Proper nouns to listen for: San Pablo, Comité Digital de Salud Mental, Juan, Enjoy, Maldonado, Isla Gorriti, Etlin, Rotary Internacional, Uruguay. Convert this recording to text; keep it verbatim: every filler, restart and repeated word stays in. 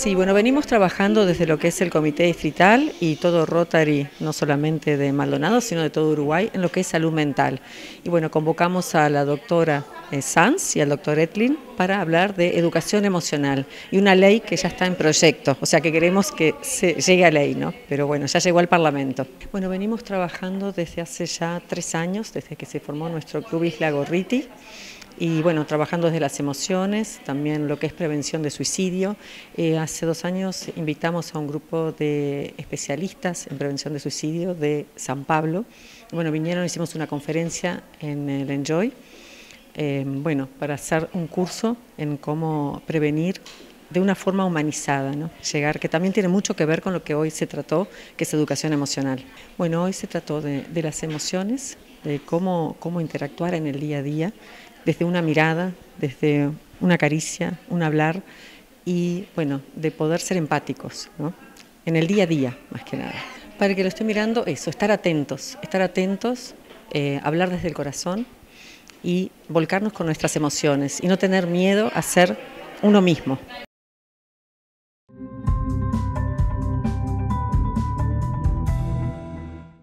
Sí, bueno, venimos trabajando desde lo que es el Comité Distrital y todo Rotary, no solamente de Maldonado, sino de todo Uruguay, en lo que es salud mental. Y bueno, convocamos a la doctora eh, Sanz y al doctor Etlin para hablar de educación emocional y una ley que ya está en proyecto, o sea que queremos que se llegue a ley, ¿no? Pero bueno, ya llegó al Parlamento. Bueno, venimos trabajando desde hace ya tres años, desde que se formó nuestro club Isla Gorriti, y bueno, trabajando desde las emociones, también lo que es prevención de suicidio. Eh, hace dos años invitamos a un grupo de especialistas en prevención de suicidio de San Pablo. Bueno, vinieron, hicimos una conferencia en el Enjoy, eh, bueno, para hacer un curso en cómo prevenir de una forma humanizada, ¿no? Llegar, que también tiene mucho que ver con lo que hoy se trató, que es educación emocional. Bueno, hoy se trató de, de las emociones, de cómo, cómo interactuar en el día a día, desde una mirada, desde una caricia, un hablar y, bueno, de poder ser empáticos, ¿no? En el día a día, más que nada. Para el que lo esté mirando, eso, estar atentos, estar atentos, eh, hablar desde el corazón y volcarnos con nuestras emociones y no tener miedo a ser uno mismo.